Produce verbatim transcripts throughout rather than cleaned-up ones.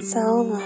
So long.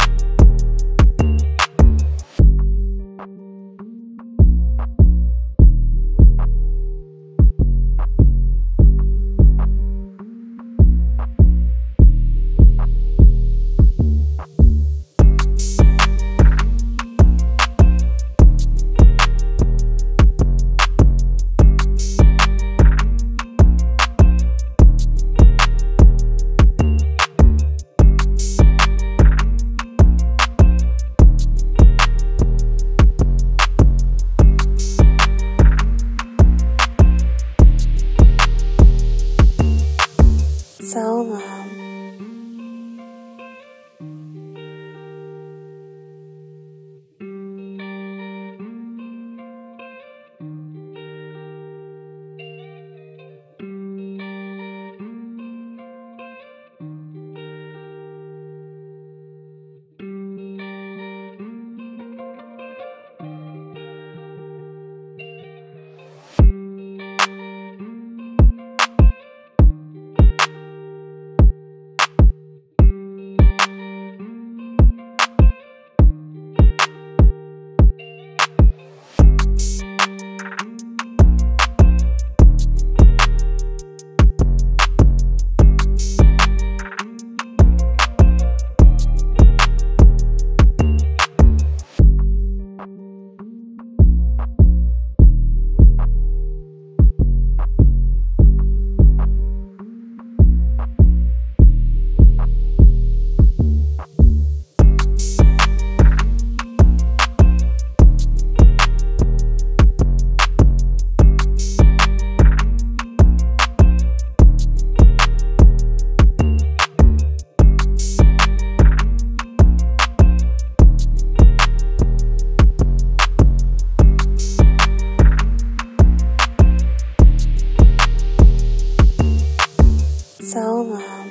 So long. So long. So long.